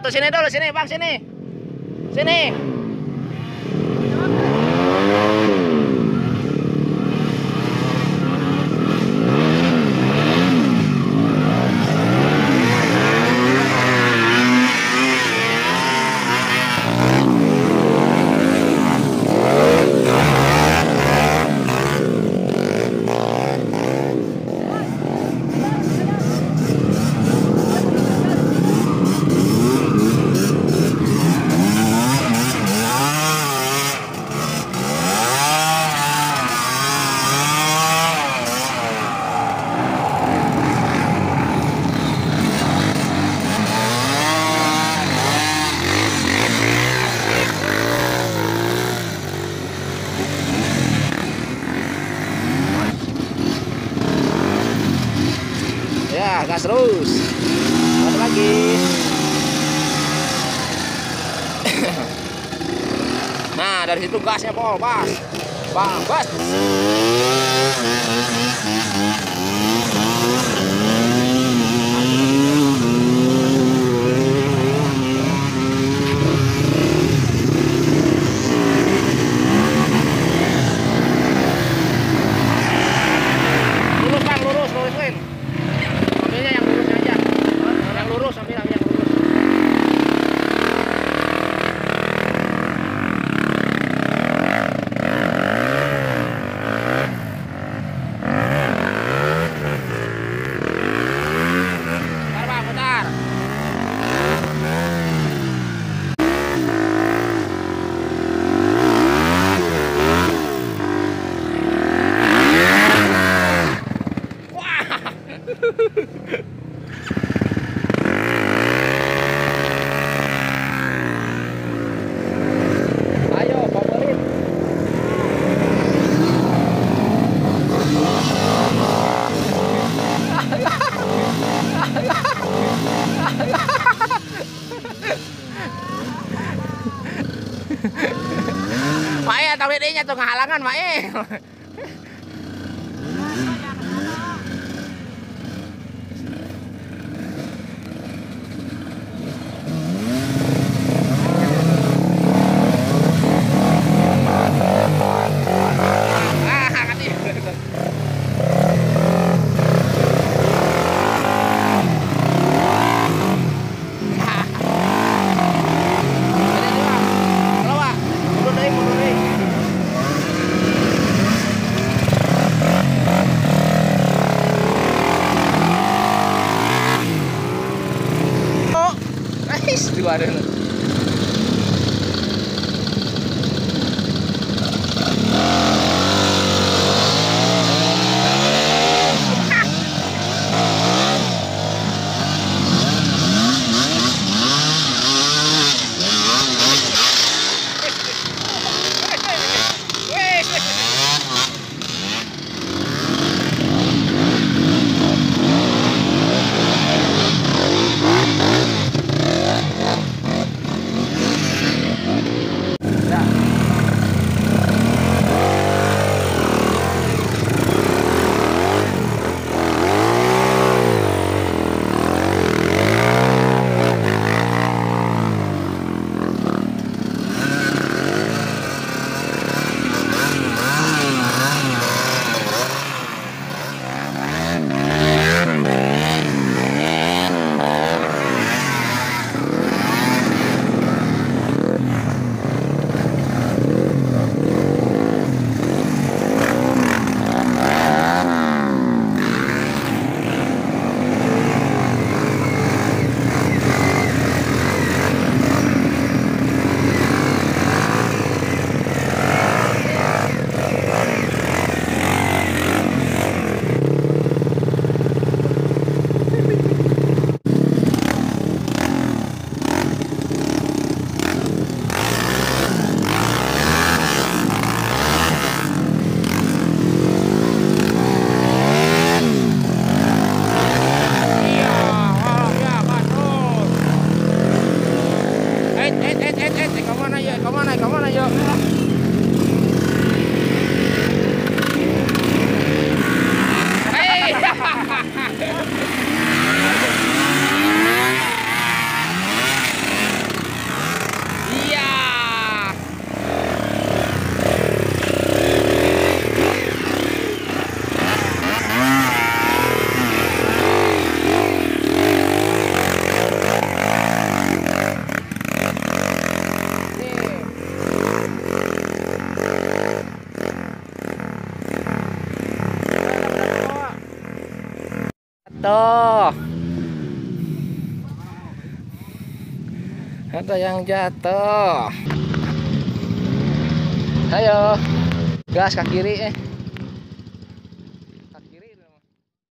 tuh sini dulu, sini bang, sini. Sini. Gas terus, satu lagi. Nah dari situ gasnya pol, pas. Mae tau bedanya tuh ngehalangan Mae. Ada yang jatuh. Ayo, gas ke kiri.